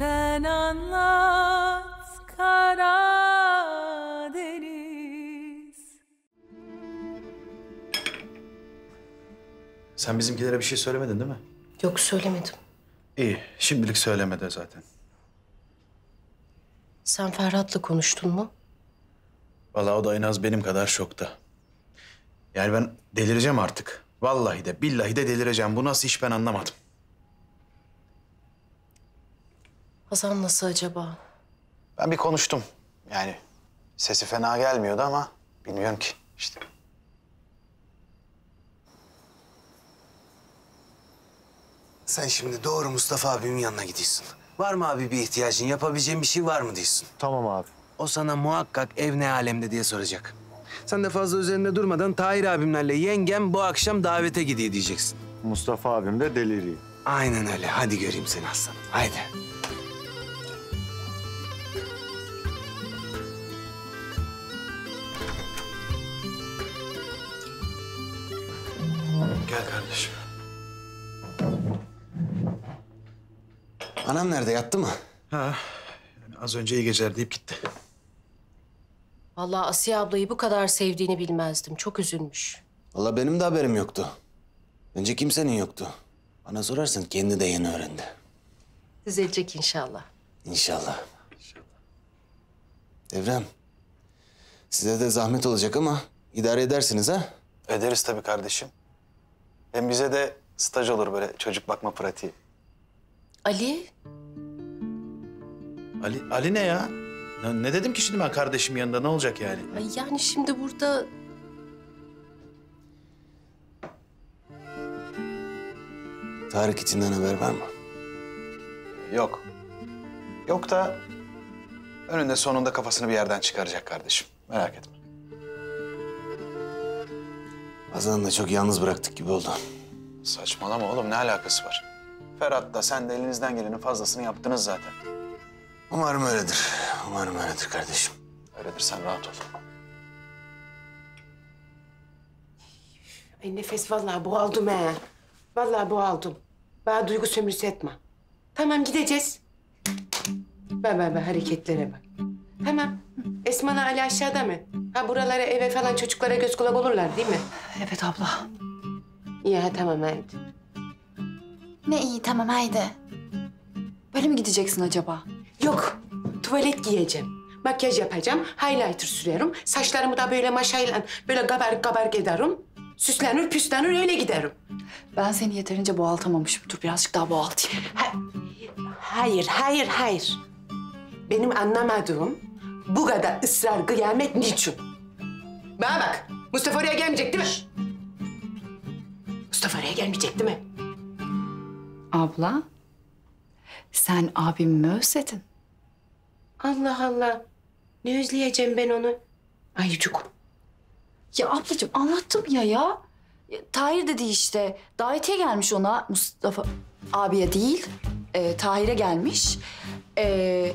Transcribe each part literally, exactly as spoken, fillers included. sen anlat Karadeniz. Sen bizimkilere bir şey söylemedin değil mi? Yok, söylemedim. İyi, şimdilik söyleme de zaten. Sen Ferhat'la konuştun mu? Vallahi o da en az benim kadar şokta. Yani ben delireceğim artık. Vallahi de billahi de delireceğim. Bu nasıl iş ben anlamadım. Hasan nasıl acaba? Ben bir konuştum. Yani sesi fena gelmiyordu ama bilmiyorum ki işte. Sen şimdi doğru Mustafa abimin yanına gidiyorsun. Var mı abi bir ihtiyacın, yapabileceğin bir şey var mı diyorsun. Tamam abi. O sana muhakkak ev ne alemde diye soracak. Sen de fazla üzerinde durmadan Tahir abimlerle yengem bu akşam davete gidiyor diyeceksin. Mustafa abim de deliriyor. Aynen öyle. Hadi göreyim seni Hasan. Haydi. Gel kardeşim. Anam nerede? Yattı mı? Ha. Yani az önce iyi geceler deyip gitti. Vallahi Asiye ablayı bu kadar sevdiğini bilmezdim. Çok üzülmüş. Vallahi benim de haberim yoktu. Önce kimsenin yoktu. Bana sorarsan kendi de yeni öğrendi. Düzelecek inşallah. İnşallah. İnşallah. Evren, size de zahmet olacak ama idare edersiniz ha? Ederiz tabii kardeşim. Hem bize de staj olur böyle çocuk bakma pratiği. Ali? Ali, Ali ne ya? Ne, ne dedim ki şimdi ben kardeşim yanında, ne olacak yani? Ay yani şimdi burada... Tarık içinden haber var mı? Yok. Yok da önünde sonunda kafasını bir yerden çıkaracak kardeşim. Merak etme. Hasan'ı da çok yalnız bıraktık gibi oldu. Saçmalama oğlum, ne alakası var? Ferhat da sen de elinizden gelenin fazlasını yaptınız zaten. Umarım öyledir. Umarım öyledir kardeşim. Öyledir, sen rahat ol. Ay Nefes, vallahi boğaldım he. Vallahi boğaldım. Bana duygu sömürüsü etme. Tamam, gideceğiz. Ben ben ben hareketlere bak. Tamam. Esman'a Ali aşağıda mı? Ha, buralara, eve falan çocuklara göz kulak olurlar değil mi? Evet abla. İyi ha, tamam haydi. Ne iyi, tamam haydi. Böyle mi gideceksin acaba? Yok, tuvalet giyeceğim. Makyaj yapacağım, highlighter sürerim. Saçlarımı da böyle maşayla, böyle kabarık kabarık ederim. Süslenir, püslenir, öyle giderim. Ben seni yeterince boğaltamamışım. Dur birazcık daha boğaltayım. Ha hayır, hayır, hayır. Benim anlamadığım bu kadar ısrar, kıyamet niçin? Bana bak, Mustafa oraya gelmeyecek değil mi? Şişt. Mustafa oraya gelmeyecek değil mi? Abla, sen abimi mi özledin? Allah Allah, ne özleyeceğim ben onu? Ayıcık. Ya ablacığım anlattım ya ya. ya Tahir dedi işte, davetiye gelmiş ona, Mustafa abiye değil, e, Tahir'e gelmiş. E,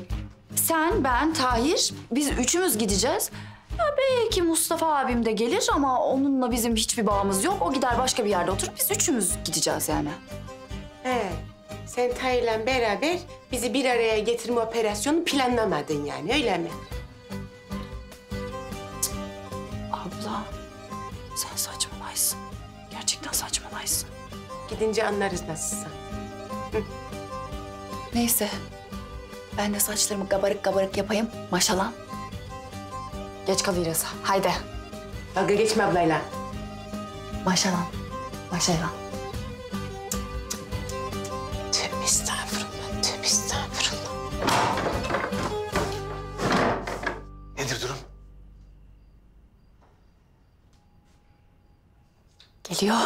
sen, ben, Tahir, biz üçümüz gideceğiz. Ya belki Mustafa abim de gelir ama onunla bizim hiçbir bağımız yok. O gider başka bir yerde oturup biz üçümüz gideceğiz yani. He, sen Tahir'le beraber bizi bir araya getirme operasyonu planlamadın yani, öyle mi? Cık. Abla, sen saçmalaysın. Gerçekten saçmalaysın. Gidince anlarız nasılsa. Hı. Neyse, ben de saçlarımı kabarık kabarık yapayım, maşallah. Geç kalıyoruz, haydi. Dalga geçme ablayla. Maşallah, maşallah. Estağfurullah, tövbe estağfurullah. Nedir durum? Geliyor.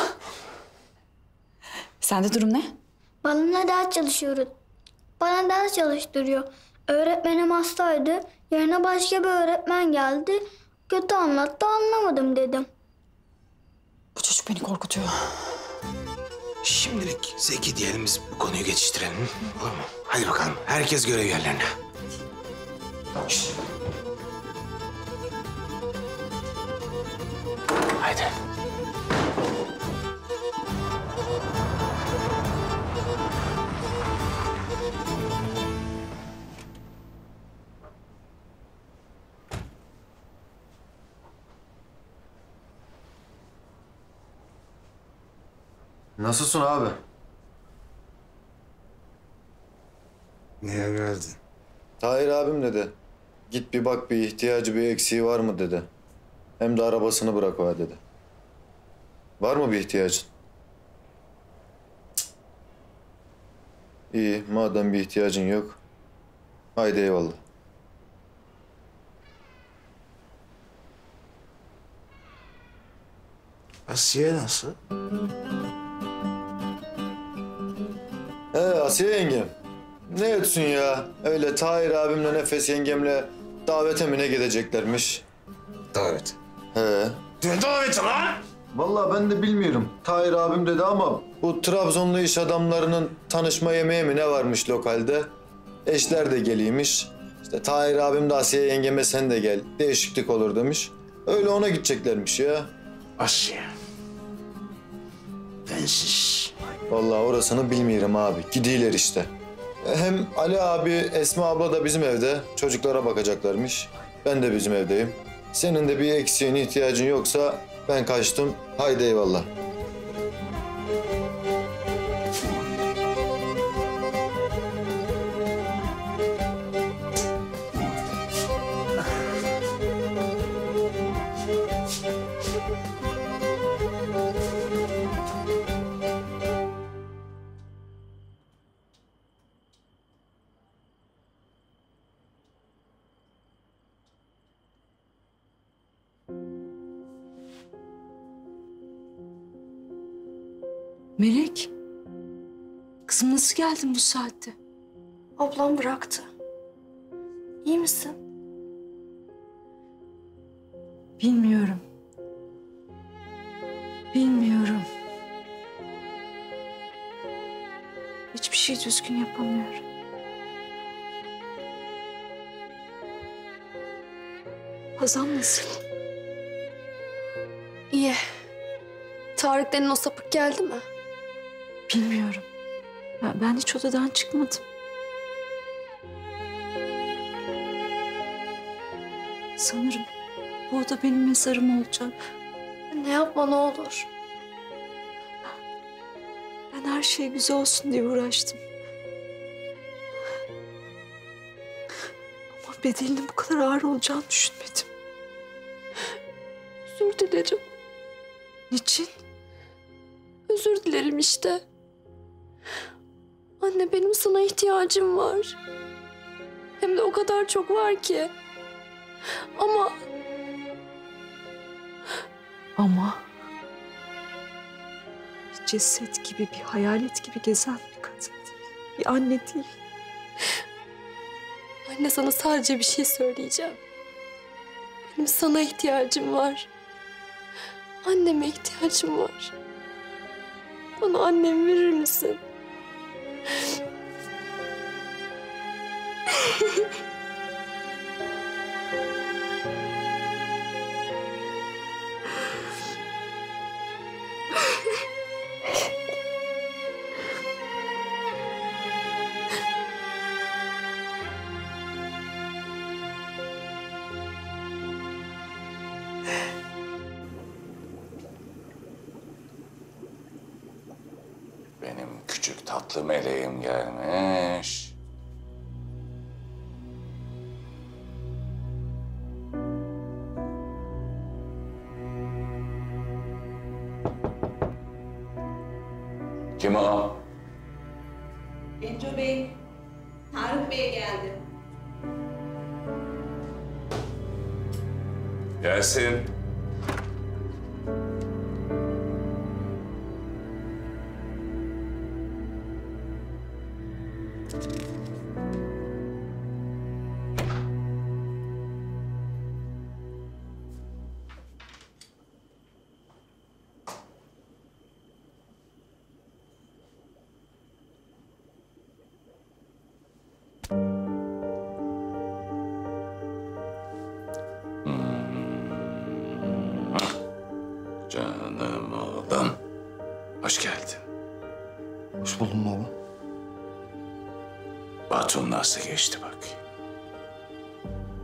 Sende durum ne? Benimle ders çalışıyoruz. Bana ders çalıştırıyor. Öğretmenim hastaydı. Yerine başka bir öğretmen geldi. Kötü anlattı, anlamadım dedim. Bu çocuk beni korkutuyor. Şimdilik Zeki diyelim, biz bu konuyu geçiştirelim. Olur mu? Hadi bakalım, herkes görev yerlerine. Şişt. Haydi. Nasılsın abi? Niye geldin? Tahir abim dedi. Git bir bak, bir ihtiyacı, bir eksiği var mı dedi. Hem de arabasını bırak o dedi. Var mı bir ihtiyacın? Cık. İyi, madem bir ihtiyacın yok. Haydi eyvallah. Asiye nasıl? He Asiye yengem. Ne etsin ya? Öyle Tahir abimle Nefes yengemle davete mi ne gideceklermiş? Davet. He. Ne daveti lan? Vallahi ben de bilmiyorum. Tahir abim dedi ama bu Trabzonlu iş adamlarının tanışma yemeği mi ne varmış lokalde? Eşler de geliymiş. İşte Tahir abim de Asiye yengeme sen de gel. Değişiklik olur demiş. Öyle ona gideceklermiş ya. Asiye. Bensiz. Vallahi orasını bilmiyorum abi. Gidiyorlar işte. Hem Ali abi, Esma abla da bizim evde. Çocuklara bakacaklarmış. Ben de bizim evdeyim. Senin de bir eksiğin, ihtiyacın yoksa ben kaçtım. Haydi eyvallah. Melek, kızım nasıl geldin bu saatte? Ablam bıraktı. İyi misin? Bilmiyorum. Bilmiyorum. Hiçbir şey düzgün yapamıyorum. Hasan nasıl? İyi. Tarık denen o sapık geldi mi? Bilmiyorum. Ya ben hiç odadan çıkmadım. Sanırım bu oda benim mezarım olacak. Ne yapma ne olur. Ben her şey güzel olsun diye uğraştım. Ama bedelinin bu kadar ağır olacağını düşünmedim. Özür dilerim. Niçin? Özür dilerim işte. Anne benim sana ihtiyacım var. Hem de o kadar çok var ki. Ama... Ama... Bir ceset gibi, bir hayalet gibi gezen bir kadın değil. Bir anne değil. Anne sana sadece bir şey söyleyeceğim. Benim sana ihtiyacım var. Anneme ihtiyacım var. Bana annem verir misin? Tatlı meleğim gelmiş. Kim o? Genco Bey, Tarık Bey geldi. Gelsin. Canım oğlum. Hoş geldin. Hoş buldum baba. Batum nasıl geçti bak?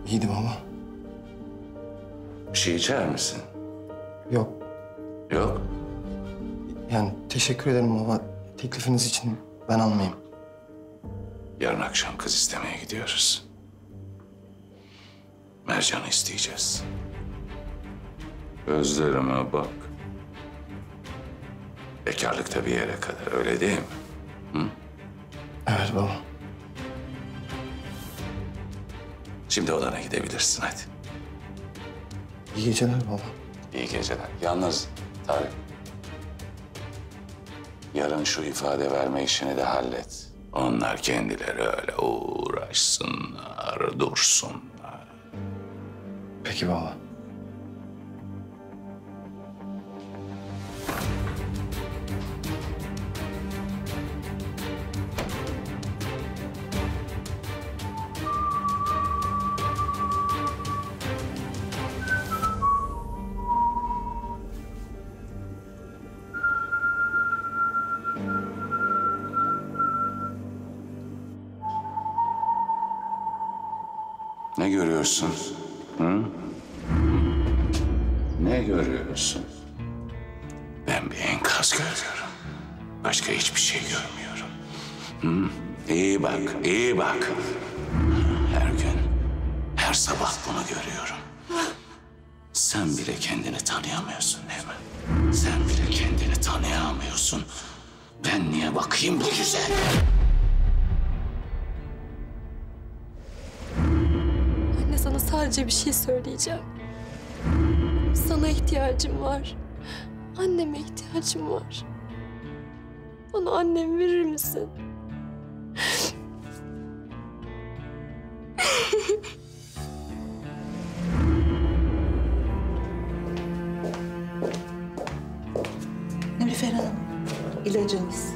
İyiydi baba. Bir şey içer misin? Yok. Yok? Yani teşekkür ederim baba. Teklifiniz için ben almayayım. Yarın akşam kız istemeye gidiyoruz. Mercan'ı isteyeceğiz. Gözlerime bak. Bekarlık da bir yere kadar, öyle değil mi? Hı? Evet baba. Şimdi odana gidebilirsin, hadi. İyi geceler baba. İyi geceler. Yalnız Tarık, yarın şu ifade verme işini de hallet. Onlar kendileri öyle uğraşsınlar, dursunlar. Peki baba. Ne görüyorsun? Hı? Ne görüyorsun? Ben bir enkaz görüyorum. Başka hiçbir şey görmüyorum. Hı? İyi bak, iyi bak. Her gün, her sabah bunu görüyorum. Sen bile kendini tanıyamıyorsun değil mi? Sen bile kendini tanıyamıyorsun. Ben niye bakayım bu güzel? Sana sadece bir şey söyleyeceğim. Sana ihtiyacım var. Anneme ihtiyacım var. Bana annem verir misin? Nilüfer Hanım, ilacınız.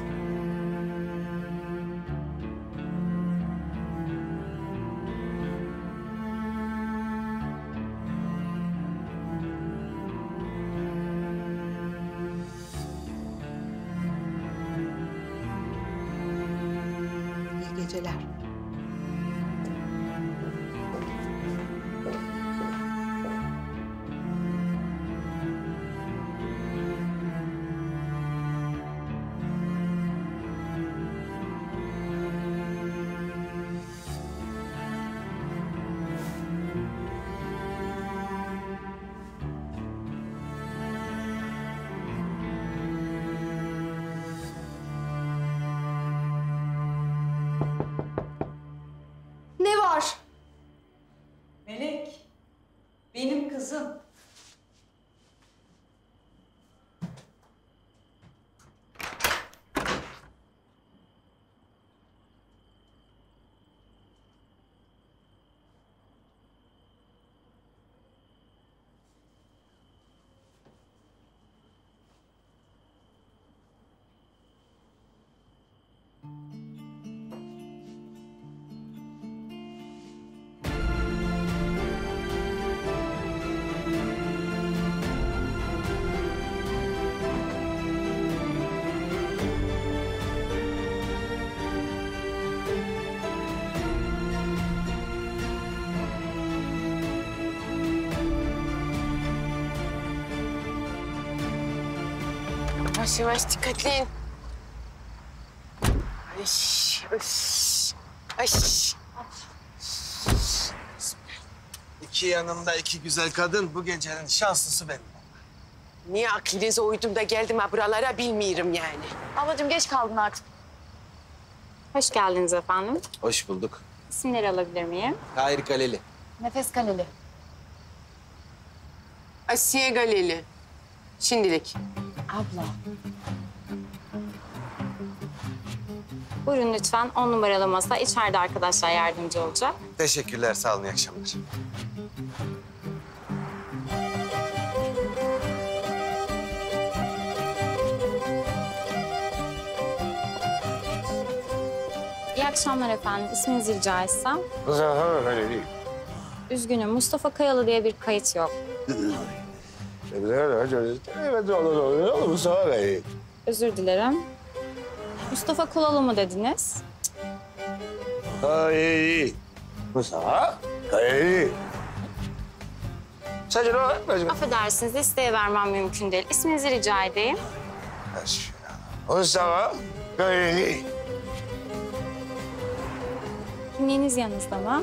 Melek, benim kızım. Yavaş yavaş, dikkatleyin. Ay, öf. Ay. İki yanımda iki güzel kadın, bu gecenin şanslısı benim. Niye aklınıza uydum da geldim ha buralara bilmiyorum yani. Ablacığım geç kaldın artık. Hoş geldiniz efendim. Hoş bulduk. İsimleri alabilir miyim? Gayri Galeli. Nefes Kaleli. Asiye Galeli. Şimdilik. Abla. Buyurun lütfen. On numaralı masa. İçeride arkadaşlar yardımcı olacak. Teşekkürler. Sağ olun. İyi akşamlar. İyi akşamlar efendim. İsminizi rica etsem. Üzgünüm. Mustafa Kayalı diye bir kayıt yok. Özür dilerim. Mustafa Kulalı mı dediniz? Hayır. Mustafa? Hayır. Affedersiniz, listeye vermem mümkün değil. İsminizi rica edeyim. Mustafa böyle değil. Kimliğiniz yanınızda mı?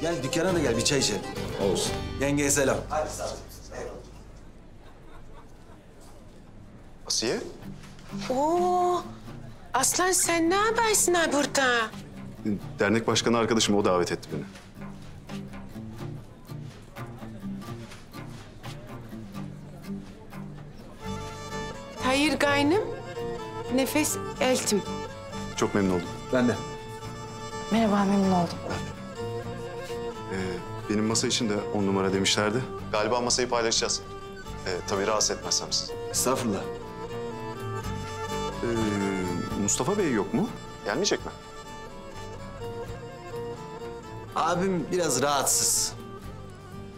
Gel dükkana da gel, bir çay içelim. Olsun. Yengeye selam. Hadi sağ olun. Asiye? Oo, aslan sen ne habersin ha burada? Dernek başkanı arkadaşım, o davet etti beni. Tahir kaynım, Nefes eltim. Çok memnun oldum. Ben de. Merhaba, memnun oldum. Ee, benim masa için de on numara demişlerdi. Galiba masayı paylaşacağız. Ee, tabii rahatsız etmezsem sizi. Estağfurullah. Ee, Mustafa Bey yok mu? Gelmeyecek mi? Abim biraz rahatsız.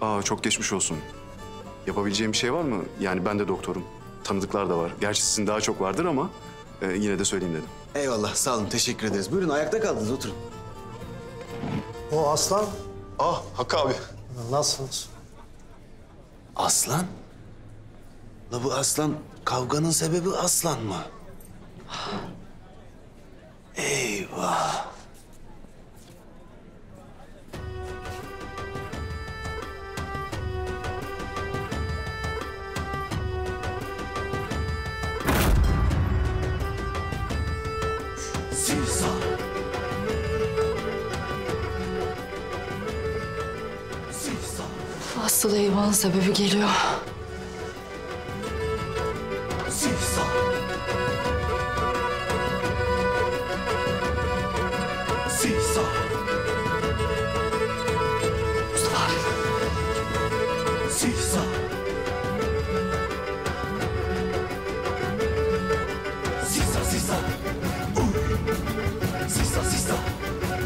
Aa, çok geçmiş olsun. Yapabileceğim bir şey var mı? Yani ben de doktorum. Tanıdıklar da var. Gerçi sizin daha çok vardır ama e, yine de söyleyeyim dedim. Eyvallah, sağ olun. Teşekkür ederiz. Buyurun, ayakta kaldınız. Oturun. O aslan. Ah, Hakkı abi. Nasılsınız? Aslan? La bu aslan, kavganın sebebi aslan mı? Eyvah. Asıl eyvanın sebebi geliyor. Sisa, sisa.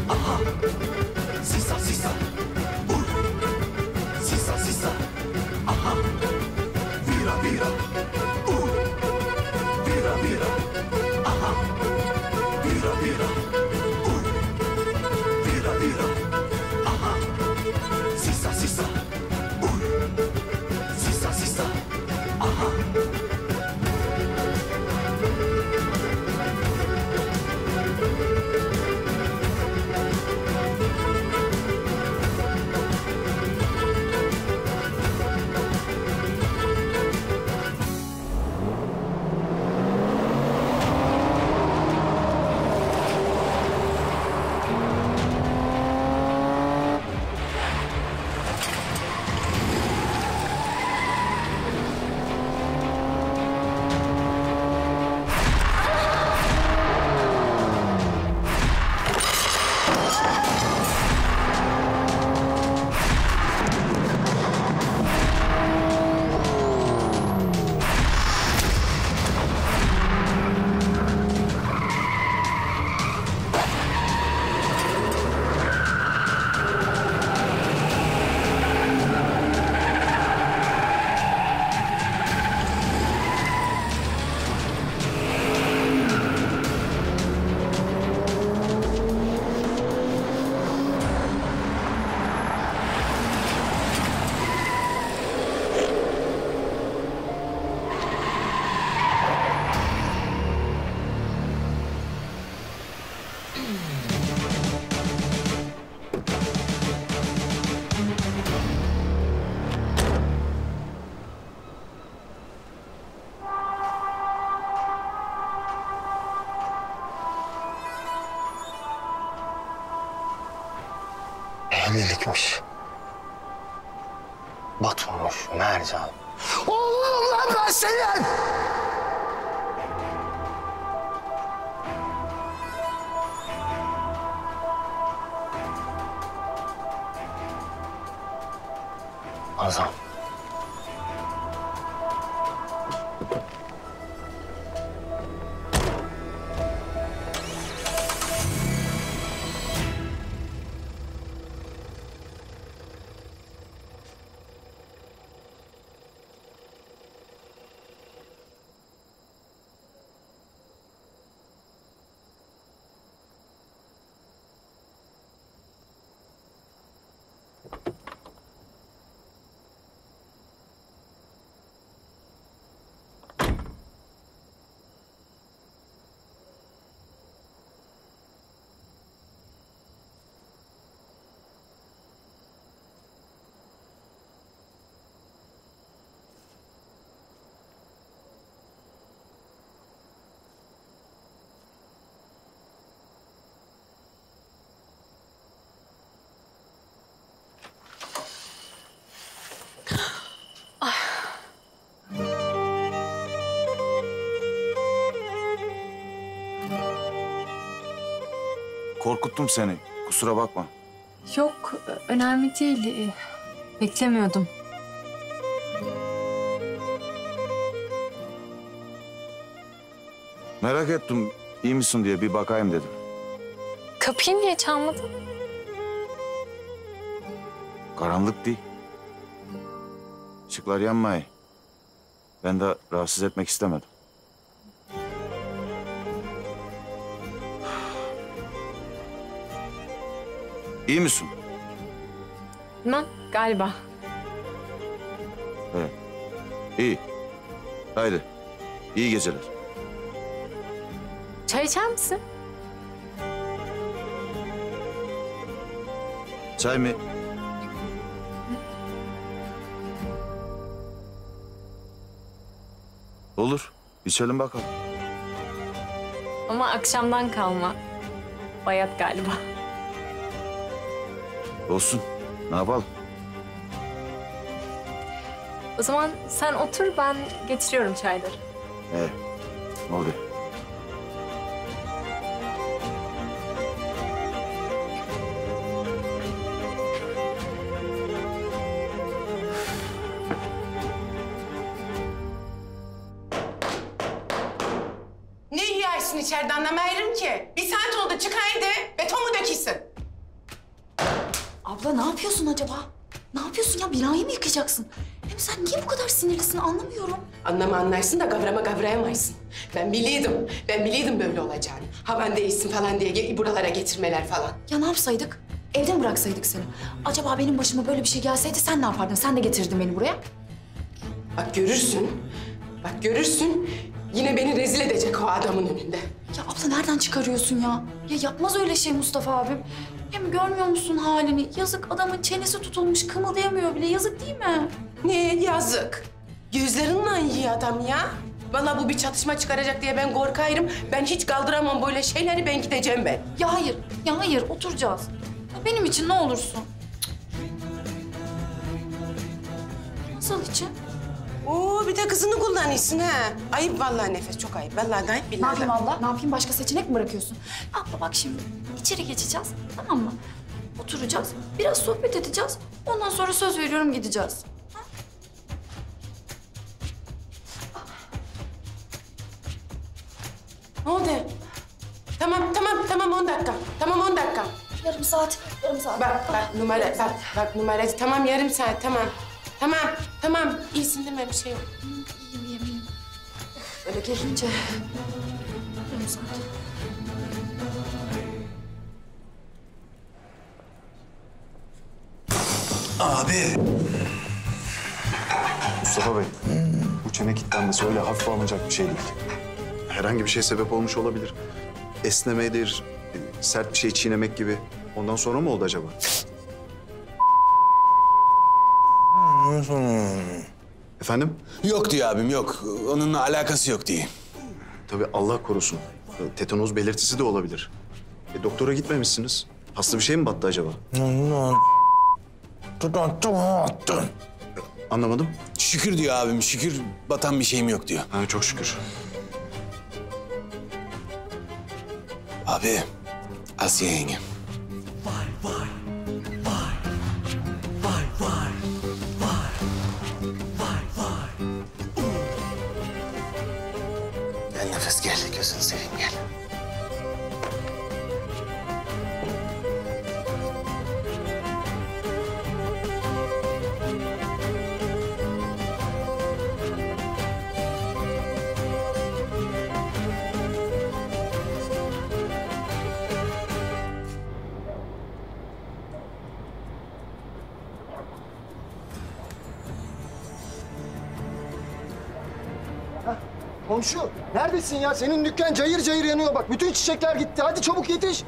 Aha. birlikmiş. Batmamış Mercan. Oğlum lan ben senin! Hasan. Korkuttum seni. Kusura bakma. Yok, önemli değil. Beklemiyordum. Merak ettim, iyi misin diye bir bakayım dedim. Kapıyı niye çalmadın? Karanlık değil. Işıklar yanmıyor. Ben de rahatsız etmek istemedim. İyi misin? Bilmem, galiba. Evet. İyi. Haydi. İyi geceler. Çay içer misin? Çay mı? Olur. İçelim bakalım. Ama akşamdan kalma. Bayat galiba. Olsun. Ne yapalım? O zaman sen otur, ben getiriyorum çayları. Evet. Ne oldu? Ne yersin içeride anlamayırım ki. Bir saat oldu, çıkaydı. Beton mu dökilsin? Abla ne yapıyorsun acaba? Ne yapıyorsun ya? Binayı mı yıkacaksın? Hem sen niye bu kadar sinirlisin anlamıyorum. Anlama anlarsın da gavrama gavrayamaysın. Ben biliydim. Ben biliydim böyle olacağını. Havan değilsin falan diye buralara getirmeler falan. Ya ne yapsaydık? Evde mi bıraksaydık seni? Acaba benim başıma böyle bir şey gelseydi sen ne yapardın? Sen de getirdin beni buraya. Bak görürsün. Bak görürsün. Yine beni rezil edecek o adamın önünde. Ya abla nereden çıkarıyorsun ya? Ya yapmaz öyle şey Mustafa abim. Hem görmüyor musun halini? Yazık adamın çenesi tutulmuş, kımıldayamıyor bile. Yazık değil mi? Ne yazık? Gözlerinle iyi adam ya. Vallahi bu bir çatışma çıkaracak diye ben korkarım. Ben hiç kaldıramam böyle şeyleri, ben gideceğim ben. Ya hayır, ya hayır. Oturacağız. Ya benim için ne olursun. Nasıl için? Oo, bir de kızını kullanıyorsun ha. Ayıp vallahi Nefes, çok ayıp. Vallahi gayet billahi. Ne yapayım abla? Ne yapayım? Başka seçenek mi bırakıyorsun? Abla bak şimdi, içeri geçeceğiz, tamam mı? Oturacağız, biraz sohbet edeceğiz. Ondan sonra söz veriyorum gideceğiz. Ha? Ne oldu? Tamam, tamam, tamam on dakika. Tamam on dakika. Yarım saat, yarım saat. Bak, bak numara, bak, bak numarası. Tamam yarım saat, tamam. Tamam, tamam. İyisin değil mi? Bir şey yok. İyiyim, iyiyim, iyiyim. Öyle gelince... Öyle zaten. Abi! Mustafa Bey, bu çene kilitlenmesi öyle hafif alınacak bir şey değil. Herhangi bir şey sebep olmuş olabilir. Esnemedir, sert bir şey çiğnemek gibi. Ondan sonra mı oldu acaba? Efendim? Yok diyor abim, yok. Onunla alakası yok diye. Tabii Allah korusun. Tetanoz belirtisi de olabilir. E, doktora gitmemişsiniz. Hasta bir şey mi battı acaba? Anlamadım. Şükür diyor abim, şükür batan bir şeyim yok diyor. Ha, çok şükür. Abi, Asiye yenge. Vay vay, vay, vay, vay, vay, vay, vay. Gel Nefes, gel. Gözünü seveyim, gel. Komşu, neredesin ya? Senin dükkan cayır cayır yanıyor bak. Bütün çiçekler gitti. Hadi çabuk yetiş.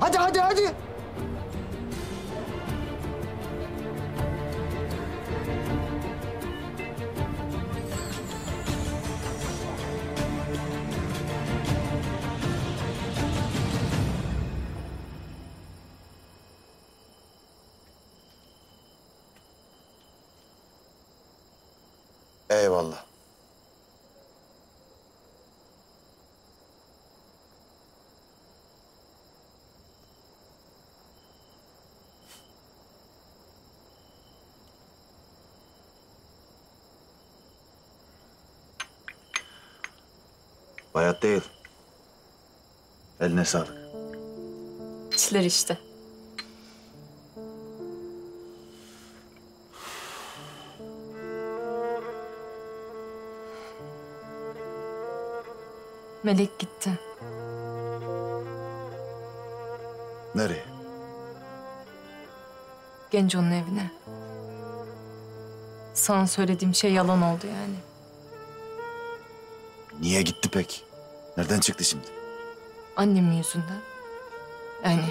Hadi, hadi, hadi. Eyvallah. Bayat değil. Eline sağlık. İşler işte. Melek gitti. Nereye? Genco'nun evine. Sana söylediğim şey yalan oldu yani. Niye gitti pek? Nereden çıktı şimdi? Annemin yüzünden. Yani...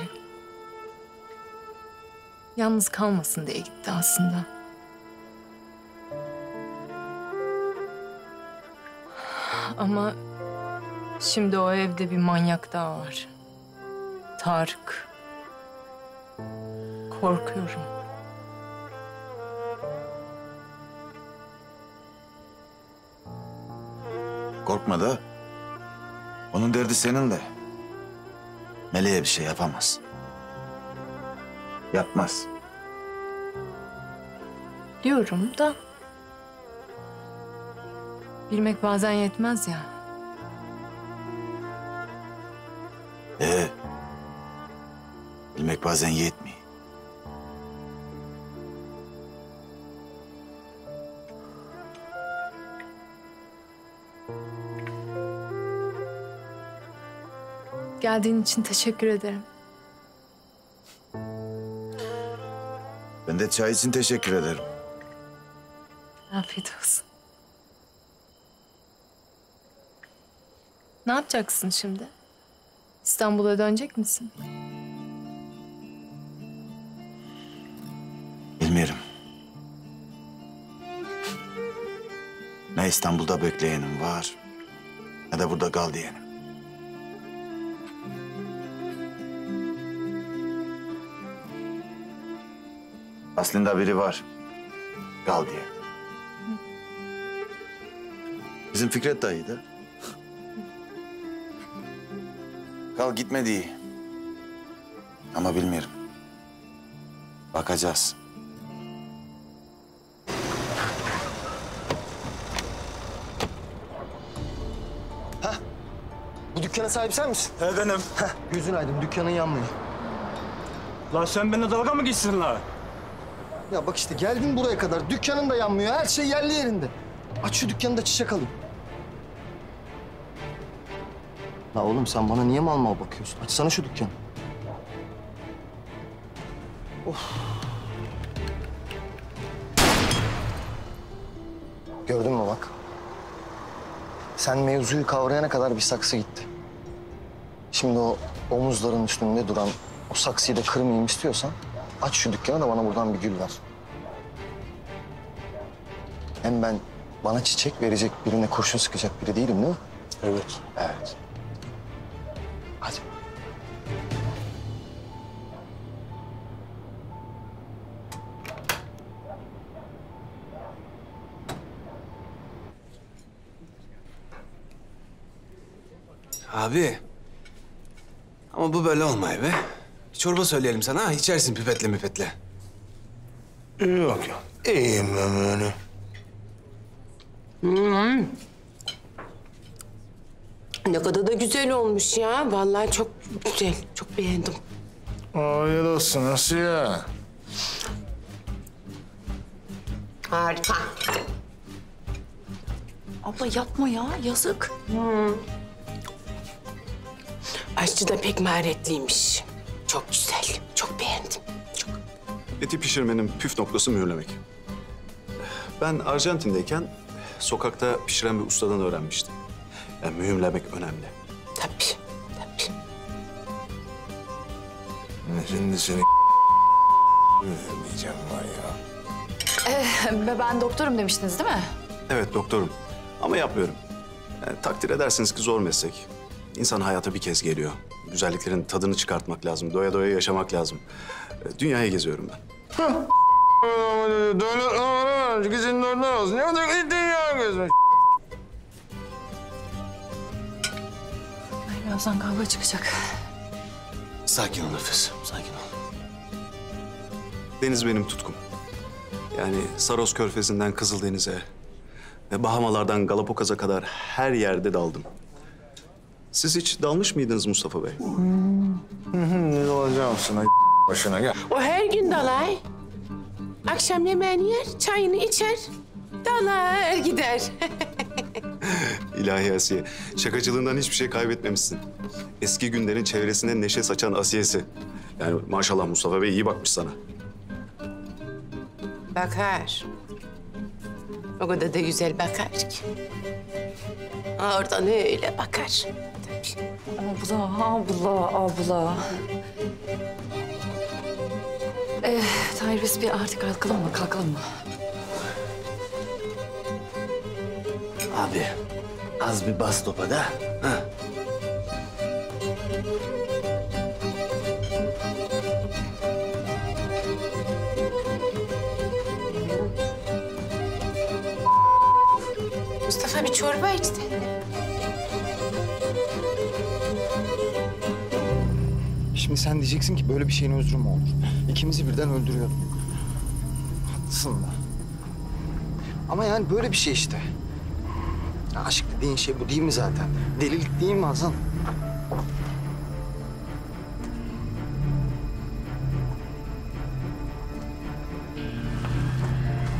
yalnız kalmasın diye gitti aslında. Ama... şimdi o evde bir manyak daha var. Tarık. Korkuyorum. Korkma da. Onun derdi seninle. Meleğe bir şey yapamaz. Yapmaz. Diyorum da. Bilmek bazen yetmez ya. Ee. Bilmek bazen yetmiyor. Geldiğin için teşekkür ederim. Ben de çay için teşekkür ederim. Afiyet olsun. Ne yapacaksın şimdi? İstanbul'a dönecek misin? Bilmiyorum. Ne İstanbul'da bekleyenim var, ne de burada kal diyenim. Aslında biri var. Kal diye. Bizim Fikret dayı da. Kal gitme diye. Ama bilmiyorum. Bakacağız. Hah. Bu dükkana sahip sen misin? Evet benim. Hah. Gözün aydın, dükkanın yanmıyor. Lan sen benimle dalga mı geçsin lan? Ya bak işte geldin buraya kadar. Dükkanın da yanmıyor. Her şey yerli yerinde. Aç şu dükkanı da çiçek alayım. La oğlum sen bana niye mal mal bakıyorsun? Açsana şu dükkanı. Of. Gördün mü bak? Sen mevzuyu kavrayana kadar bir saksı gitti. Şimdi o omuzların üstünde duran o saksıyı da kırmayayım istiyorsan... aç şu dükkanı da bana buradan bir gül ver. Hem ben bana çiçek verecek birine kurşun sıkacak biri değilim değil mi? Evet. Evet. Hadi. Abi. Ama bu böyle olmay be. Bir çorba söyleyelim sana, ha? İçersin pipetle mipetle. Yok yok. İyiyim ben böyle. Hmm. Ne kadar da güzel olmuş ya. Vallahi çok güzel. Çok beğendim. Afiyet olsun Asiye. Harika. Abla yapma ya, yazık. Hmm. Aşçı da pek maharetliymiş. Çok güzel, çok beğendim, çok. Eti pişirmenin püf noktası mühürlemek. Ben Arjantin'deyken sokakta pişiren bir ustadan öğrenmiştim. Yani mühürlemek önemli. Tabii, tabii. Şimdi seni mühürleyeceğim var ya. Ee, ben doktorum demiştiniz değil mi? Evet, doktorum. Ama yapmıyorum. Yani, takdir edersiniz ki zor meslek. İnsan hayata bir kez geliyor. Güzelliklerin tadını çıkartmak lazım, doya doya yaşamak lazım. E, dünyayı geziyorum ben. Ay, birazdan kavga çıkacak. Sakin ol Nefes, sakin ol. Deniz benim tutkum. Yani Saros Körfezi'nden Kızıldeniz'e ve Bahamalardan Galapokaz'a kadar her yerde daldım. Siz hiç dalmış mıydınız Mustafa Bey? Ne dalacağım sana başına gel. O her gün dalay. Akşam yemeğini yer, çayını içer, dalar gider. İlahi Asiye, şakacılığından hiçbir şey kaybetmemişsin. Eski günlerin çevresine neşe saçan Asiye'si. Yani maşallah Mustafa Bey iyi bakmış sana. Bakar. O kadar da güzel bakar ki. Oradan öyle bakar. Abla, abla, abla. Ee, Tahir biz bir artık kalkalım mı, kalkalım mı? Abi, az bir bas topa da. Ha. Mustafa bir çorba içti. Şimdi sen diyeceksin ki böyle bir şeyin özrü mü olur? İkimizi birden öldürüyordun. Haklısın da. Ama yani böyle bir şey işte. Aşk dediğin şey bu değil mi zaten? Delilik değil mi Hasan?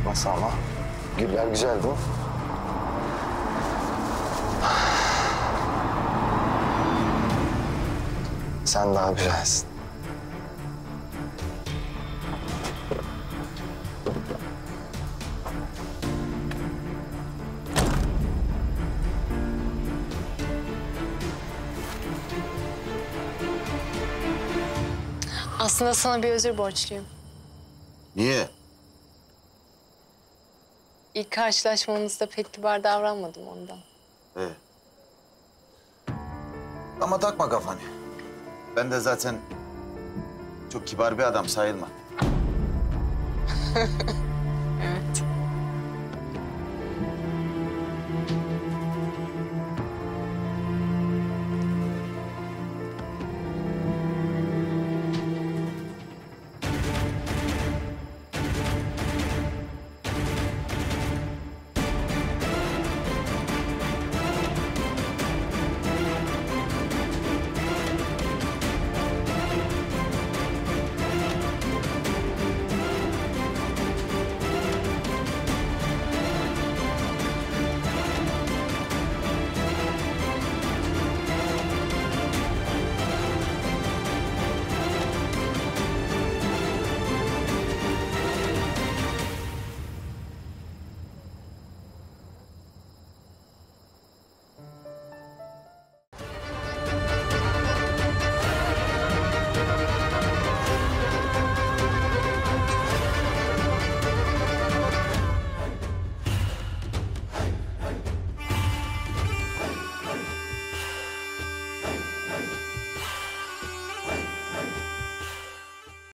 Nasıl ama? Güller güzel değil mi? Sen daha güzelsin. Aslında sana bir özür borçluyum. Niye? İlk karşılaşmamızda pek kibar davranmadım ondan. He. Ama takma kafanı. Ben de zaten çok kibar bir adam sayılmam.